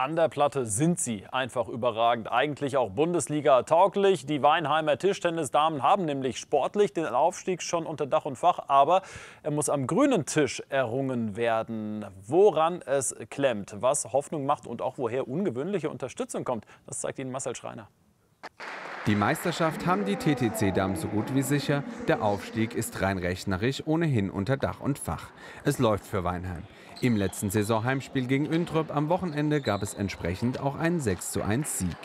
An der Platte sind sie einfach überragend, eigentlich auch Bundesliga-tauglich. Die Weinheimer Tischtennisdamen haben nämlich sportlich den Aufstieg schon unter Dach und Fach, aber er muss am grünen Tisch errungen werden. Woran es klemmt, was Hoffnung macht und auch woher ungewöhnliche Unterstützung kommt, das zeigt Ihnen Marcel Schreiner. Die Meisterschaft haben die TTC-Damen so gut wie sicher. Der Aufstieg ist rein rechnerisch ohnehin unter Dach und Fach. Es läuft für Weinheim. Im letzten Saisonheimspiel gegen Üntrup am Wochenende gab es entsprechend auch einen 6:1 Sieg.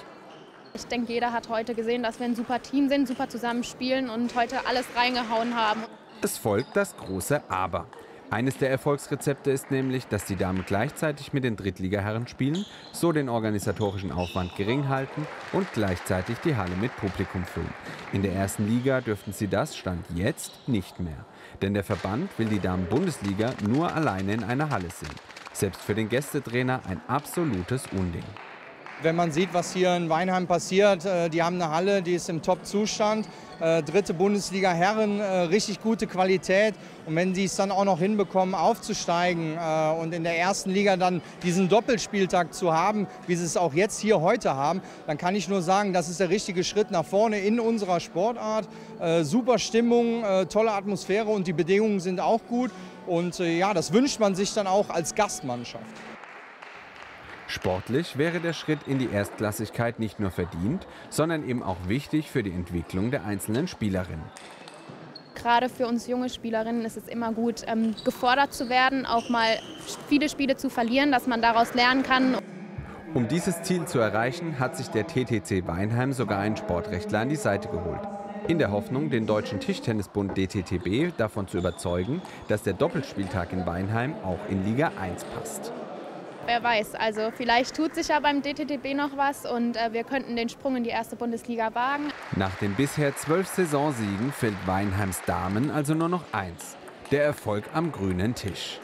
Ich denke, jeder hat heute gesehen, dass wir ein super Team sind, super zusammen spielen und heute alles reingehauen haben. Es folgt das große Aber. Eines der Erfolgsrezepte ist nämlich, dass die Damen gleichzeitig mit den Drittligaherren spielen, so den organisatorischen Aufwand gering halten und gleichzeitig die Halle mit Publikum füllen. In der ersten Liga dürften sie das, Stand jetzt, nicht mehr. Denn der Verband will die Damen-Bundesliga nur alleine in einer Halle sehen. Selbst für den Gästetrainer ein absolutes Unding. Wenn man sieht, was hier in Weinheim passiert, die haben eine Halle, die ist im Top-Zustand. Dritte Bundesliga Herren, richtig gute Qualität. Und wenn sie es dann auch noch hinbekommen, aufzusteigen und in der ersten Liga dann diesen Doppelspieltag zu haben, wie sie es auch jetzt hier heute haben, dann kann ich nur sagen, das ist der richtige Schritt nach vorne in unserer Sportart. Super Stimmung, tolle Atmosphäre und die Bedingungen sind auch gut. Und ja, das wünscht man sich dann auch als Gastmannschaft. Sportlich wäre der Schritt in die Erstklassigkeit nicht nur verdient, sondern eben auch wichtig für die Entwicklung der einzelnen Spielerinnen. Gerade für uns junge Spielerinnen ist es immer gut, gefordert zu werden, auch mal viele Spiele zu verlieren, dass man daraus lernen kann. Um dieses Ziel zu erreichen, hat sich der TTC Weinheim sogar einen Sportrechtler an die Seite geholt. In der Hoffnung, den Deutschen Tischtennisbund DTTB davon zu überzeugen, dass der Doppelspieltag in Weinheim auch in Liga 1 passt. Wer weiß, also vielleicht tut sich ja beim DTTB noch was und wir könnten den Sprung in die erste Bundesliga wagen. Nach den bisher 12 Saisonsiegen fehlt Weinheims Damen also nur noch eins: der Erfolg am grünen Tisch.